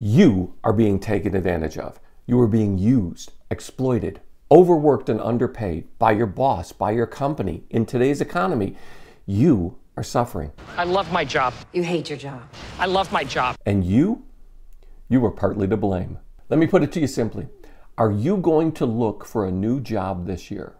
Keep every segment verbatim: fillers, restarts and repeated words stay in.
You are being taken advantage of. You are being used, exploited, overworked and underpaid by your boss, by your company. In today's economy, you are suffering. I love my job. You hate your job. I love my job. And you, you are partly to blame. Let me put it to you simply. Are you going to look for a new job this year?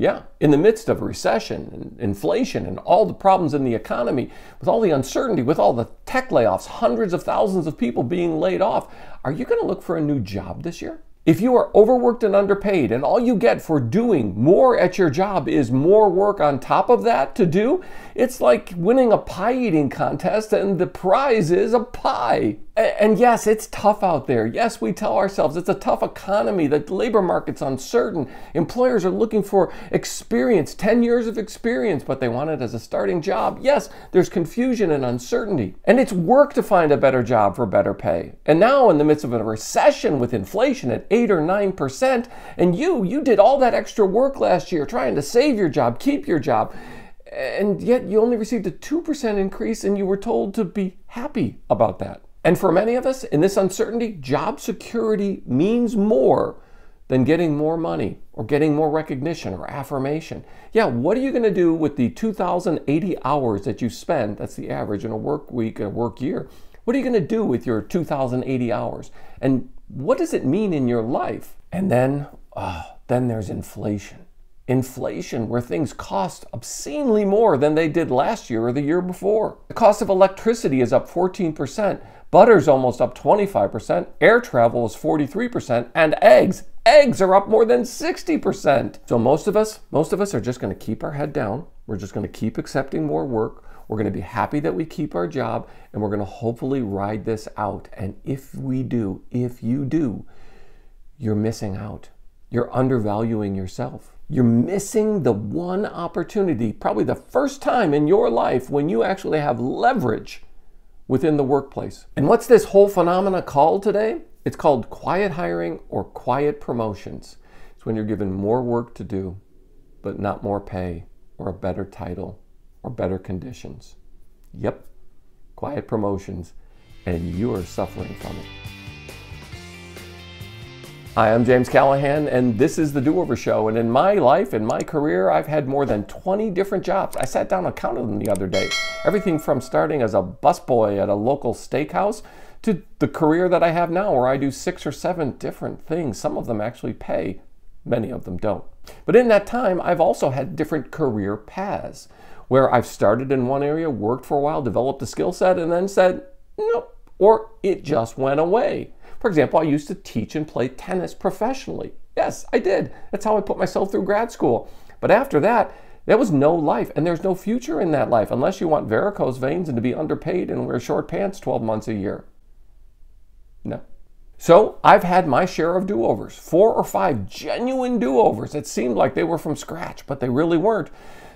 Yeah, in the midst of recession and inflation and all the problems in the economy, with all the uncertainty, with all the tech layoffs, hundreds of thousands of people being laid off, are you going to look for a new job this year? If you are overworked and underpaid and all you get for doing more at your job is more work on top of that to do, it's like winning a pie eating contest and the prize is a pie. And yes, it's tough out there. Yes, we tell ourselves it's a tough economy, that the labor market's uncertain. Employers are looking for experience, ten years of experience, but they want it as a starting job. Yes, there's confusion and uncertainty. And it's work to find a better job for better pay. And now in the midst of a recession with inflation at eight or nine percent, and you, you did all that extra work last year trying to save your job, keep your job, and yet you only received a two percent increase and you were told to be happy about that. And for many of us, in this uncertainty, job security means more than getting more money or getting more recognition or affirmation. Yeah, what are you gonna do with the two thousand eighty hours that you spend, that's the average in a work week, a work year, what are you gonna do with your two thousand eighty hours? And what does it mean in your life? And then, oh, then there's inflation. Inflation, where things cost obscenely more than they did last year or the year before. The cost of electricity is up fourteen percent. Butter's almost up twenty-five percent. Air travel is forty-three percent. And eggs, eggs are up more than sixty percent. So most of us, most of us are just gonna keep our head down. We're just gonna keep accepting more work. We're gonna be happy that we keep our job, and we're gonna hopefully ride this out. And if we do, if you do, you're missing out. You're undervaluing yourself. You're missing the one opportunity, probably the first time in your life when you actually have leverage within the workplace. And what's this whole phenomena called today? It's called quiet hiring or quiet promotions. It's when you're given more work to do, but not more pay or a better title or better conditions. Yep, quiet promotions, and you are suffering from it. Hi, I'm James Callahan, and this is The Do-Over Show. And in my life, in my career, I've had more than twenty different jobs. I sat down and counted them the other day. Everything from starting as a busboy at a local steakhouse to the career that I have now, where I do six or seven different things. Some of them actually pay, many of them don't. But in that time, I've also had different career paths, where I've started in one area, worked for a while, developed a skill set, and then said, nope, or it just went away. For example, I used to teach and play tennis professionally. Yes, I did. That's how I put myself through grad school. But after that, there was no life, and there's no future in that life unless you want varicose veins and to be underpaid and wear short pants twelve months a year. No. So I've had my share of do-overs, four or five genuine do-overs that seemed like they were from scratch, but they really weren't.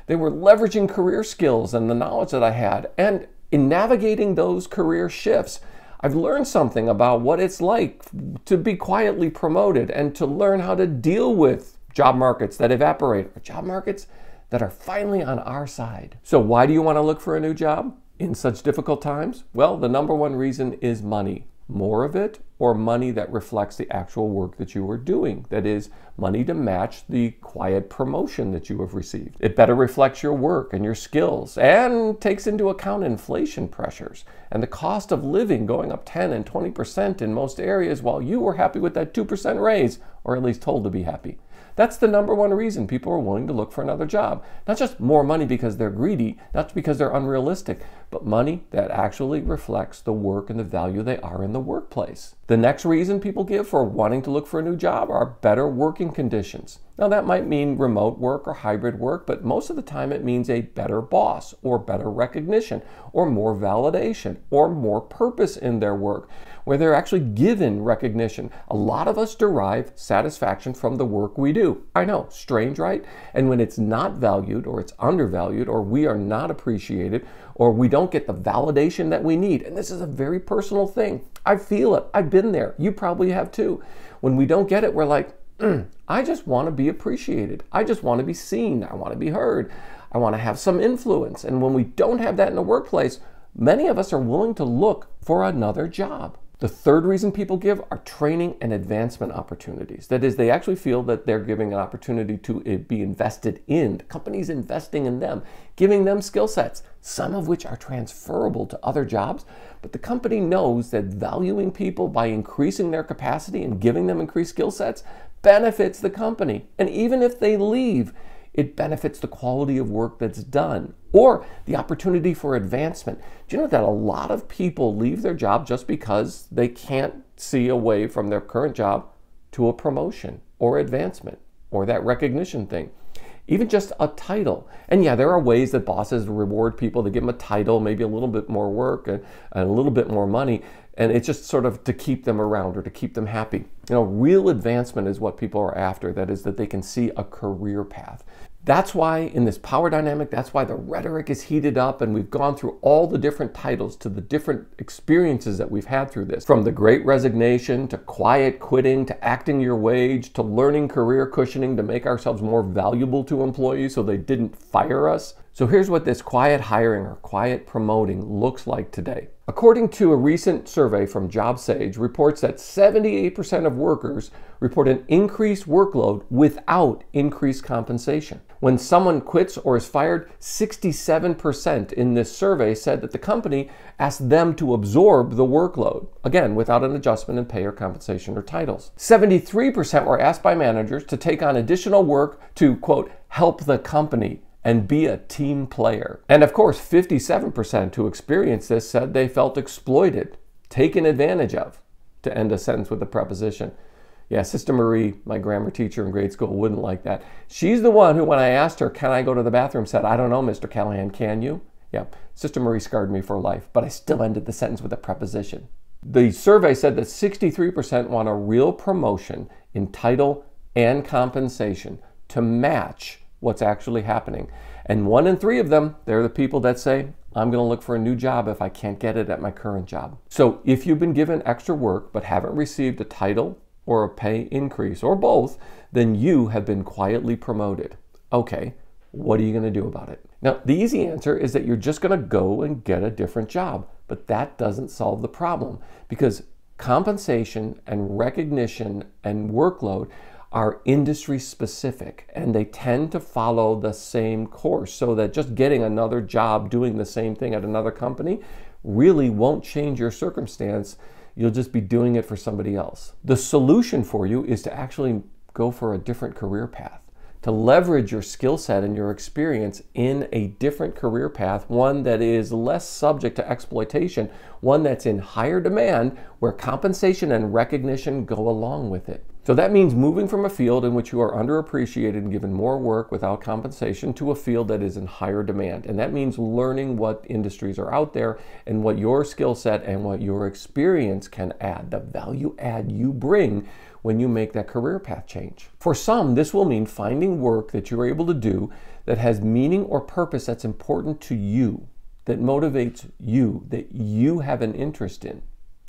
They were leveraging career skills and the knowledge that I had. And in navigating those career shifts, I've learned something about what it's like to be quietly promoted and to learn how to deal with job markets that evaporate, or job markets that are finally on our side. So why do you want to look for a new job in such difficult times? Well, the number one reason is money. More of it, or money that reflects the actual work that you are doing. That is, money to match the quiet promotion that you have received. It better reflects your work and your skills, and takes into account inflation pressures and the cost of living going up ten and twenty percent in most areas, while you were happy with that two percent raise, or at least told to be happy. That's the number one reason people are willing to look for another job. Not just more money because they're greedy, not because they're unrealistic, but money that actually reflects the work and the value they are in the workplace. The next reason people give for wanting to look for a new job are better working conditions. Now that might mean remote work or hybrid work, but most of the time it means a better boss or better recognition or more validation or more purpose in their work, where they're actually given recognition. A lot of us derive satisfaction from the work we do. I know, strange, right? And when it's not valued, or it's undervalued, or we are not appreciated, or we don't get the validation that we need, and this is a very personal thing. I feel it. I've been there. You probably have too. When we don't get it, we're like, mm, I just want to be appreciated. I just want to be seen. I want to be heard. I want to have some influence. And when we don't have that in the workplace, many of us are willing to look for another job. The third reason people give are training and advancement opportunities. That is, they actually feel that they're giving an opportunity to be invested in, companies investing in them, giving them skill sets, some of which are transferable to other jobs, but the company knows that valuing people by increasing their capacity and giving them increased skill sets benefits the company. And even if they leave, it benefits the quality of work that's done or the opportunity for advancement. Do you know that a lot of people leave their job just because they can't see a way from their current job to a promotion or advancement or that recognition thing, even just a title? And yeah, there are ways that bosses reward people. They give them a title, maybe a little bit more work and, and a little bit more money. And it's just sort of to keep them around or to keep them happy. You know, real advancement is what people are after. That is, that they can see a career path. That's why in this power dynamic, that's why the rhetoric is heated up, and we've gone through all the different titles to the different experiences that we've had through this. From the Great Resignation, to quiet quitting, to acting your wage, to learning career cushioning to make ourselves more valuable to employees so they didn't fire us. So here's what this quiet hiring or quiet promoting looks like today. According to a recent survey from JobSage, reports that seventy-eight percent of workers report an increased workload without increased compensation. When someone quits or is fired, sixty-seven percent in this survey said that the company asked them to absorb the workload, again, without an adjustment in pay or compensation or titles. seventy-three percent were asked by managers to take on additional work to, quote, help the company and be a team player. And of course, fifty-seven percent who experienced this said they felt exploited, taken advantage of, to end a sentence with a preposition. Yeah, Sister Marie, my grammar teacher in grade school, wouldn't like that. She's the one who, when I asked her, can I go to the bathroom, said, I don't know, Mister Callahan, can you? Yeah, Sister Marie scarred me for life, but I still ended the sentence with a preposition. The survey said that sixty-three percent want a real promotion in title and compensation to match what's actually happening. And one in three of them, they're the people that say, I'm gonna look for a new job if I can't get it at my current job. So if you've been given extra work but haven't received a title or a pay increase or both, then you have been quietly promoted. Okay, what are you gonna do about it? Now, the easy answer is that you're just gonna go and get a different job, but that doesn't solve the problem, because compensation and recognition and workload are industry specific, and they tend to follow the same course, so that just getting another job doing the same thing at another company really won't change your circumstance. You'll just be doing it for somebody else. The solution for you is to actually go for a different career path, to leverage your skill set and your experience in a different career path, one that is less subject to exploitation, one that's in higher demand, where compensation and recognition go along with it. So that means moving from a field in which you are underappreciated and given more work without compensation to a field that is in higher demand. And that means learning what industries are out there and what your skill set and what your experience can add, the value add you bring when you make that career path change. For some, this will mean finding work that you're able to do that has meaning or purpose that's important to you, that motivates you, that you have an interest in.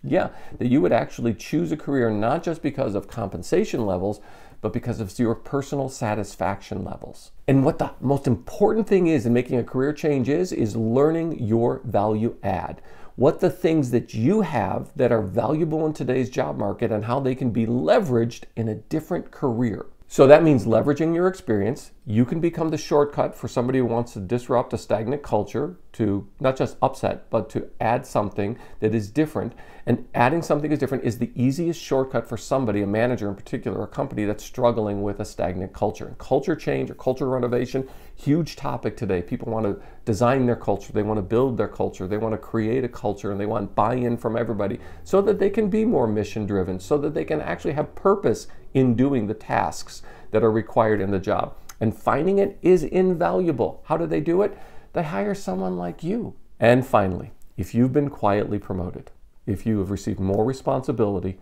Yeah, that you would actually choose a career not just because of compensation levels, but because of your personal satisfaction levels. And what the most important thing is in making a career change is, is learning your value add. What the things that you have that are valuable in today's job market and how they can be leveraged in a different career. So that means leveraging your experience. You can become the shortcut for somebody who wants to disrupt a stagnant culture, to not just upset, but to add something that is different. And adding something that is different is the easiest shortcut for somebody, a manager in particular, a company that's struggling with a stagnant culture. And culture change or culture renovation, huge topic today. People want to design their culture. They want to build their culture. They want to create a culture, and they want buy-in from everybody so that they can be more mission-driven, so that they can actually have purpose in doing the tasks that are required in the job. And finding it is invaluable. How do they do it? They hire someone like you. And finally, if you've been quietly promoted, if you have received more responsibility,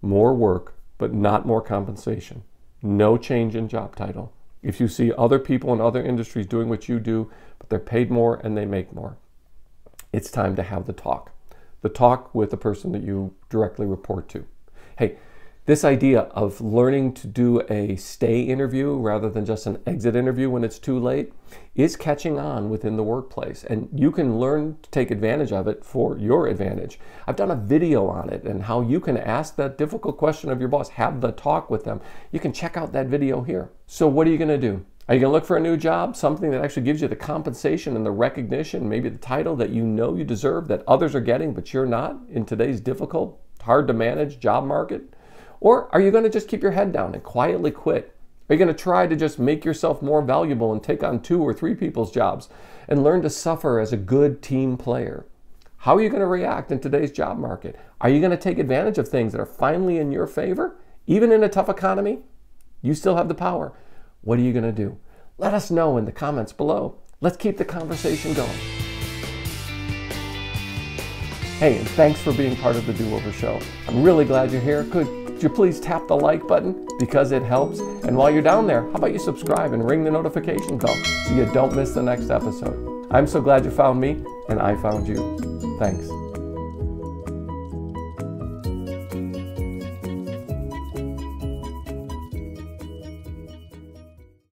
more work, but not more compensation, no change in job title, if you see other people in other industries doing what you do, but they're paid more and they make more, it's time to have the talk. The talk with the person that you directly report to. Hey, This idea of learning to do a stay interview rather than just an exit interview when it's too late is catching on within the workplace, and you can learn to take advantage of it for your advantage. I've done a video on it and how you can ask that difficult question of your boss, have the talk with them. You can check out that video here. So what are you going to do? Are you going to look for a new job, something that actually gives you the compensation and the recognition, maybe the title that you know you deserve, that others are getting but you're not in today's difficult, hard to manage job market? Or are you going to just keep your head down and quietly quit? Are you going to try to just make yourself more valuable and take on two or three people's jobs and learn to suffer as a good team player? How are you going to react in today's job market? Are you going to take advantage of things that are finally in your favor? Even in a tough economy, you still have the power. What are you going to do? Let us know in the comments below. Let's keep the conversation going. Hey, and thanks for being part of The Do-Over Show. I'm really glad you're here. Good. Could you please tap the like button, because it helps? And while you're down there, how about you subscribe and ring the notification bell so you don't miss the next episode? I'm so glad you found me and I found you. Thanks.